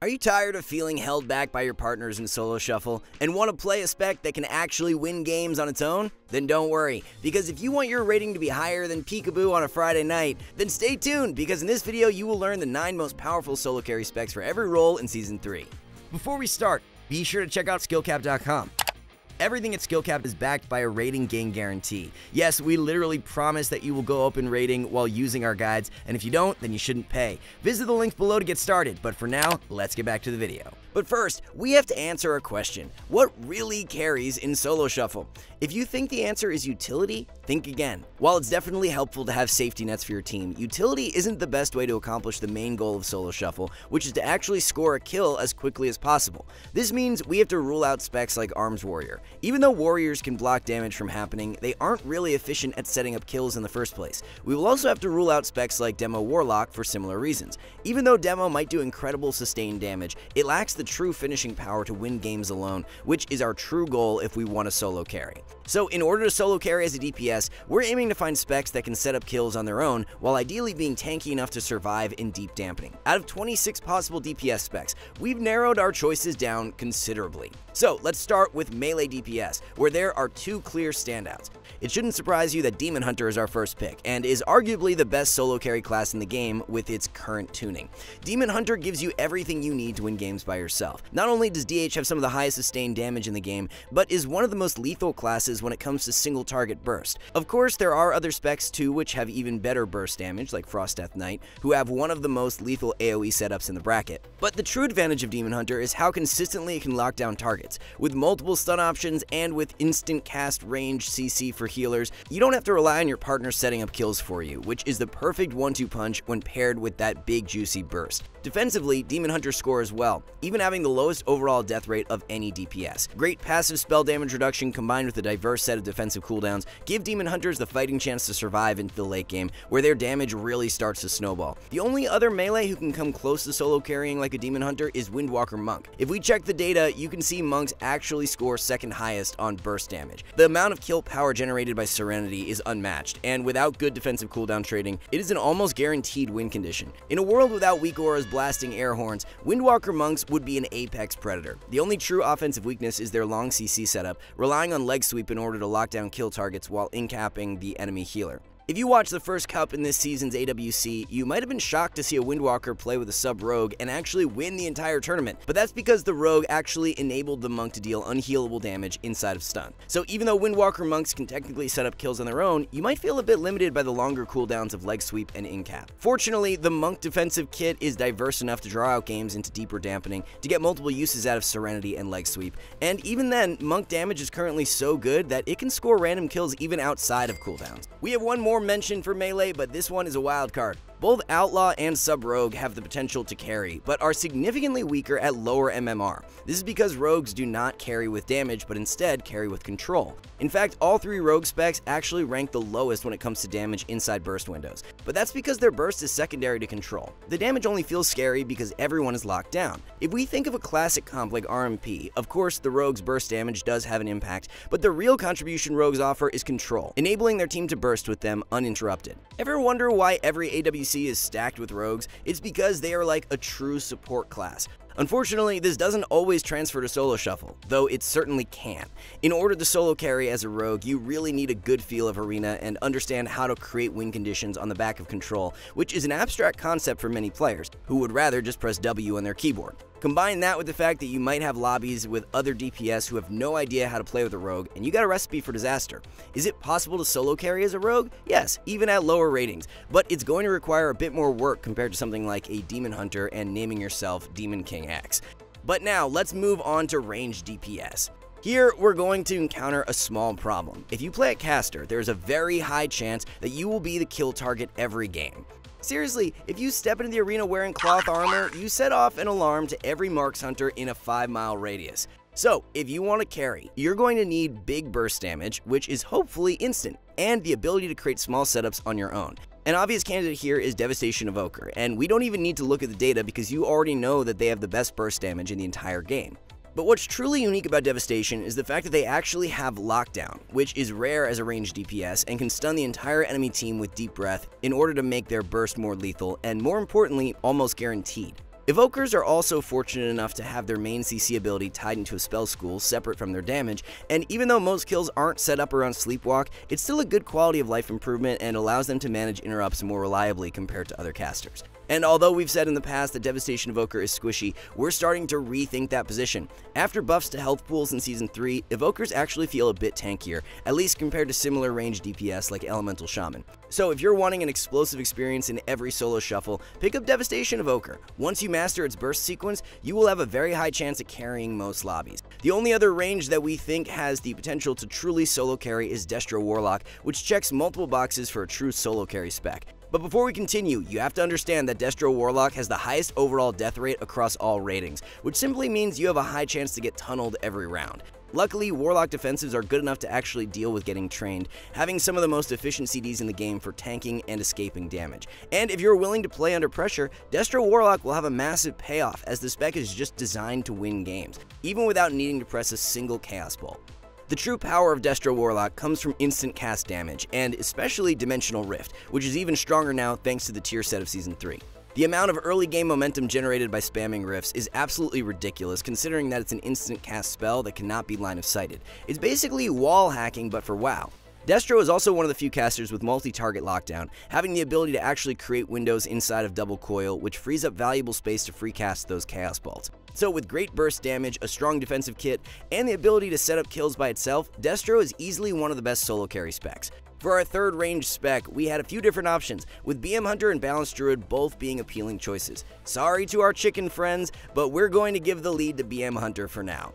Are you tired of feeling held back by your partners in Solo Shuffle and want to play a spec that can actually win games on its own? Then don't worry, because if you want your rating to be higher than Peekaboo on a Friday night, then stay tuned, because in this video you will learn the 9 most powerful solo carry specs for every role in Season 3. Before we start, be sure to check out SkillCap.com. Everything at SkillCap is backed by a rating gain guarantee. Yes, we literally promise that you will go up in rating while using our guides, and if you don't, then you shouldn't pay. Visit the link below to get started, but for now, let's get back to the video. But first, we have to answer a question. What really carries in Solo Shuffle? If you think the answer is utility, think again. While it's definitely helpful to have safety nets for your team, utility isn't the best way to accomplish the main goal of Solo Shuffle, which is to actually score a kill as quickly as possible. This means we have to rule out specs like Arms Warrior. Even though warriors can block damage from happening, they aren't really efficient at setting up kills in the first place. We will also have to rule out specs like Demo Warlock for similar reasons. Even though Demo might do incredible sustained damage, it lacks the true finishing power to win games alone, which is our true goal if we want to solo carry. So in order to solo carry as a DPS, we're aiming to find specs that can set up kills on their own, while ideally being tanky enough to survive in deep dampening. Out of 26 possible DPS specs, we've narrowed our choices down considerably. So let's start with melee DPS, where there are 2 clear standouts. It shouldn't surprise you that Demon Hunter is our first pick, and is arguably the best solo carry class in the game with its current tuning. Demon Hunter gives you everything you need to win games by yourself. Not only does DH have some of the highest sustained damage in the game, but is one of the most lethal classes when it comes to single target burst. Of course, there are other specs too which have even better burst damage, like Frost Death Knight, who have one of the most lethal AoE setups in the bracket. But the true advantage of Demon Hunter is how consistently it can lock down targets. With multiple stun options and with instant cast range CC for healers, you don't have to rely on your partner setting up kills for you, which is the perfect one-two punch when paired with that big juicy burst. Defensively, Demon Hunter scores well, even having the lowest overall death rate of any DPS. Great passive spell damage reduction combined with a diverse set of defensive cooldowns give Demon Hunters the fighting chance to survive into the late game, where their damage really starts to snowball. The only other melee who can come close to solo carrying like a Demon Hunter is Windwalker Monk. If we check the data, you can see Monks actually score second highest on burst damage. The amount of kill power generated by Serenity is unmatched, and without good defensive cooldown trading, it is an almost guaranteed win condition. In a world without weak auras blasting air horns, Windwalker Monks would be an apex predator. The only true offensive weakness is their long CC setup, relying on leg sweep in order to lock down kill targets while incapping the enemy healer. If you watched the first cup in this season's AWC, you might have been shocked to see a Windwalker play with a Sub Rogue and actually win the entire tournament, but that's because the Rogue actually enabled the Monk to deal unhealable damage inside of stun. So even though Windwalker Monks can technically set up kills on their own, you might feel a bit limited by the longer cooldowns of Leg Sweep and Incap. Fortunately, the Monk defensive kit is diverse enough to draw out games into deeper dampening to get multiple uses out of Serenity and Leg Sweep, and even then, Monk damage is currently so good that it can score random kills even outside of cooldowns. We have one more mention for melee, but this one is a wild card. Both Outlaw and Sub Rogue have the potential to carry, but are significantly weaker at lower MMR. This is because rogues do not carry with damage, but instead carry with control. In fact, all 3 rogue specs actually rank the lowest when it comes to damage inside burst windows, but that's because their burst is secondary to control. The damage only feels scary because everyone is locked down. If we think of a classic comp like RMP, of course the rogue's burst damage does have an impact, but the real contribution rogues offer is control, enabling their team to burst with them uninterrupted. Ever wonder why every AWC is stacked with rogues? It's because they are like a true support class. Unfortunately, this doesn't always transfer to Solo Shuffle, though it certainly can. In order to solo carry as a rogue, you really need a good feel of arena and understand how to create win conditions on the back of control, which is an abstract concept for many players, who would rather just press W on their keyboard. Combine that with the fact that you might have lobbies with other DPS who have no idea how to play with a rogue, and you got a recipe for disaster. Is it possible to solo carry as a rogue? Yes, even at lower ratings, but it's going to require a bit more work compared to something like a Demon Hunter and naming yourself Demon King X. But now, let's move on to ranged DPS. Here, we're going to encounter a small problem. If you play a caster, there's a very high chance that you will be the kill target every game. Seriously, if you step into the arena wearing cloth armor, you set off an alarm to every Marks Hunter in a 5-mile radius. So, if you want to carry, you're going to need big burst damage, which is hopefully instant, and the ability to create small setups on your own. An obvious candidate here is Devastation Evoker, and we don't even need to look at the data because you already know that they have the best burst damage in the entire game. But what's truly unique about Devastation is the fact that they actually have Lockdown, which is rare as a ranged DPS and can stun the entire enemy team with Deep Breath in order to make their burst more lethal and, more importantly, almost guaranteed. Evokers are also fortunate enough to have their main CC ability tied into a spell school separate from their damage, and even though most kills aren't set up around Sleepwalk, it's still a good quality of life improvement and allows them to manage interrupts more reliably compared to other casters. And although we've said in the past that Devastation Evoker is squishy, we're starting to rethink that position. After buffs to health pools in Season 3, Evokers actually feel a bit tankier, at least compared to similar range DPS like Elemental Shaman. So if you're wanting an explosive experience in every solo shuffle, pick up Devastation Evoker. Once you master its burst sequence, you will have a very high chance at carrying most lobbies. The only other range that we think has the potential to truly solo carry is Destro Warlock, which checks multiple boxes for a true solo carry spec. But before we continue, you have to understand that Destro Warlock has the highest overall death rate across all ratings, which simply means you have a high chance to get tunneled every round. Luckily, Warlock defensives are good enough to actually deal with getting trained, having some of the most efficient CDs in the game for tanking and escaping damage. And if you're willing to play under pressure, Destro Warlock will have a massive payoff, as the spec is just designed to win games, even without needing to press a single Chaos Bolt. The true power of Destro Warlock comes from instant cast damage, and especially Dimensional Rift, which is even stronger now thanks to the tier set of Season 3. The amount of early game momentum generated by spamming rifts is absolutely ridiculous, considering that it's an instant cast spell that cannot be line of sighted. It's basically wall hacking, but for WoW. Destro is also one of the few casters with multi-target lockdown, having the ability to actually create windows inside of double coil, which frees up valuable space to free cast those Chaos Bolts. So with great burst damage, a strong defensive kit, and the ability to set up kills by itself, Destro is easily one of the best solo carry specs. For our third range spec, we had a few different options, with BM Hunter and Balance Druid both being appealing choices. Sorry to our chicken friends, but we're going to give the lead to BM Hunter for now.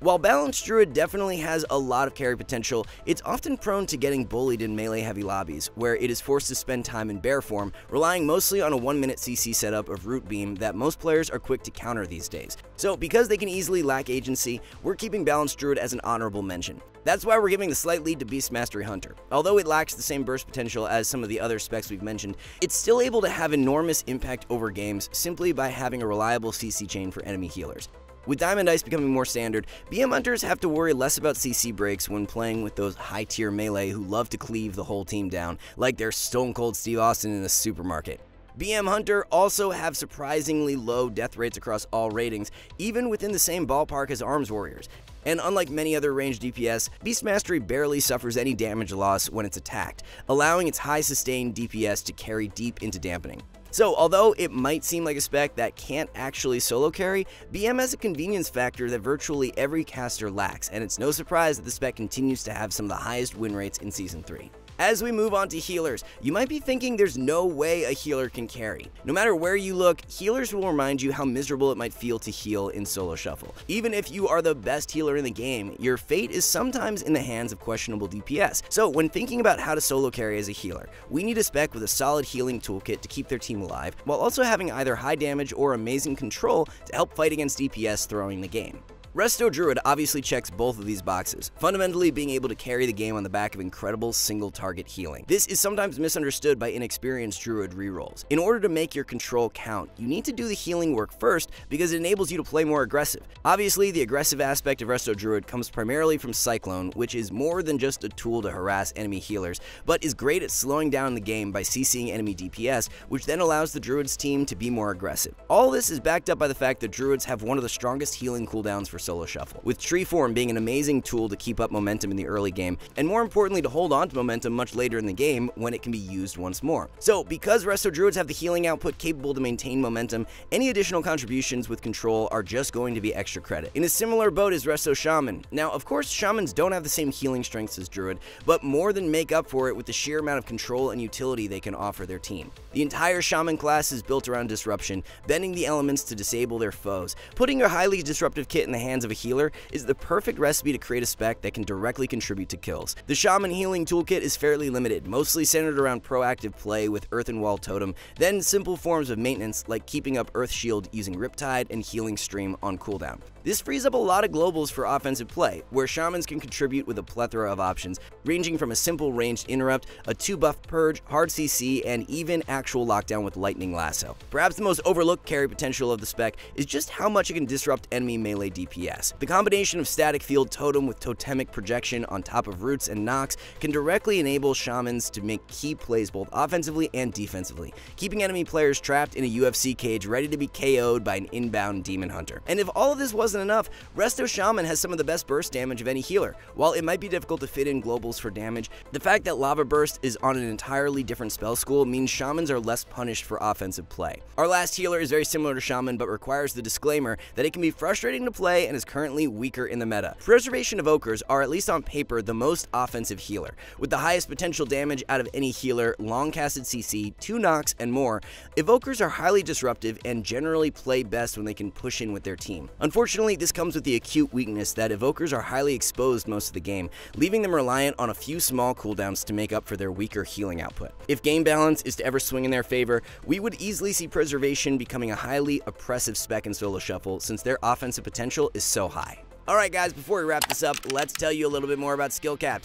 While Balance Druid definitely has a lot of carry potential, it's often prone to getting bullied in melee-heavy lobbies, where it is forced to spend time in bear form, relying mostly on a 1-minute CC setup of Root Beam that most players are quick to counter these days. So because they can easily lack agency, we're keeping Balance Druid as an honorable mention. That's why we're giving the slight lead to Beast Mastery Hunter. Although it lacks the same burst potential as some of the other specs we've mentioned, it's still able to have enormous impact over games simply by having a reliable CC chain for enemy healers. With Diamond Ice becoming more standard, BM Hunters have to worry less about CC breaks when playing with those high-tier melee who love to cleave the whole team down, like they're Stone Cold Steve Austin in a supermarket. BM Hunter also have surprisingly low death rates across all ratings, even within the same ballpark as Arms Warriors. And unlike many other ranged DPS, Beast Mastery barely suffers any damage loss when it's attacked, allowing its high sustained DPS to carry deep into dampening. So although it might seem like a spec that can't actually solo carry, BM has a convenience factor that virtually every caster lacks, and it's no surprise that the spec continues to have some of the highest win rates in Season 3. As we move on to healers, you might be thinking there's no way a healer can carry. No matter where you look, healers will remind you how miserable it might feel to heal in Solo Shuffle. Even if you are the best healer in the game, your fate is sometimes in the hands of questionable DPS. So when thinking about how to solo carry as a healer, we need a spec with a solid healing toolkit to keep their team alive, while also having either high damage or amazing control to help fight against DPS throwing the game. Resto Druid obviously checks both of these boxes, fundamentally being able to carry the game on the back of incredible single-target healing. This is sometimes misunderstood by inexperienced Druid rerolls. In order to make your control count, you need to do the healing work first because it enables you to play more aggressive. Obviously, the aggressive aspect of Resto Druid comes primarily from Cyclone, which is more than just a tool to harass enemy healers, but is great at slowing down the game by CCing enemy DPS, which then allows the Druid's team to be more aggressive. All this is backed up by the fact that Druids have one of the strongest healing cooldowns for Solo Shuffle, with Tree Form being an amazing tool to keep up momentum in the early game, and more importantly to hold on to momentum much later in the game when it can be used once more. So because Resto Druids have the healing output capable to maintain momentum, any additional contributions with control are just going to be extra credit. In a similar boat is Resto Shaman. Now of course Shamans don't have the same healing strengths as Druid, but more than make up for it with the sheer amount of control and utility they can offer their team. The entire Shaman class is built around disruption, bending the elements to disable their foes. Putting a highly disruptive kit in the hands of a healer is the perfect recipe to create a spec that can directly contribute to kills. The Shaman healing toolkit is fairly limited, mostly centered around proactive play with Earthen Wall Totem, then simple forms of maintenance like keeping up Earth Shield using Riptide and Healing Stream on cooldown. This frees up a lot of globals for offensive play, where Shamans can contribute with a plethora of options, ranging from a simple ranged interrupt, a 2-buff purge, hard CC, and even actual lockdown with Lightning Lasso. Perhaps the most overlooked carry potential of the spec is just how much it can disrupt enemy melee DPS. yes. The combination of Static Field Totem with Totemic Projection on top of Roots and Nox can directly enable Shamans to make key plays both offensively and defensively, keeping enemy players trapped in a UFC cage ready to be KO'd by an inbound Demon Hunter. And if all of this wasn't enough, Resto Shaman has some of the best burst damage of any healer. While it might be difficult to fit in globals for damage, the fact that Lava Burst is on an entirely different spell school means Shamans are less punished for offensive play. Our last healer is very similar to Shaman but requires the disclaimer that it can be frustrating to play and is currently weaker in the meta. Preservation Evokers are, at least on paper, the most offensive healer. With the highest potential damage out of any healer, long casted CC, 2 knocks, and more, Evokers are highly disruptive and generally play best when they can push in with their team. Unfortunately, this comes with the acute weakness that Evokers are highly exposed most of the game, leaving them reliant on a few small cooldowns to make up for their weaker healing output. If game balance is to ever swing in their favor, we would easily see Preservation becoming a highly oppressive spec in Solo Shuffle since their offensive potential is so high. Alright guys, before we wrap this up, let's tell you a little bit more about SkillCapped.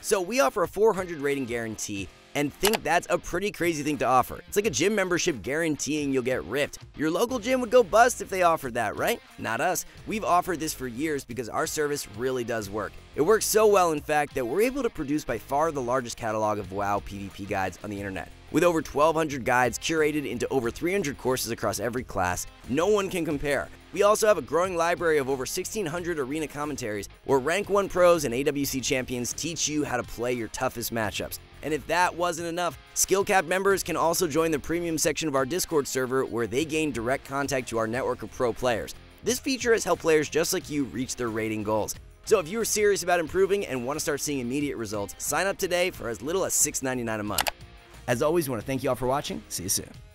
So we offer a 400 rating guarantee, and think that's a pretty crazy thing to offer. It's like a gym membership guaranteeing you'll get ripped. Your local gym would go bust if they offered that, right? Not us. We've offered this for years because our service really does work. It works so well, in fact, that we're able to produce by far the largest catalog of WoW PvP guides on the internet. With over 1,200 guides curated into over 300 courses across every class, no one can compare. We also have a growing library of over 1,600 arena commentaries where rank 1 pros and AWC champions teach you how to play your toughest matchups. And if that wasn't enough, SkillCap members can also join the premium section of our Discord server where they gain direct contact to our network of pro players. This feature has helped players just like you reach their rating goals. So if you're serious about improving and want to start seeing immediate results, sign up today for as little as $6.99 a month. As always, we want to thank you all for watching. See you soon.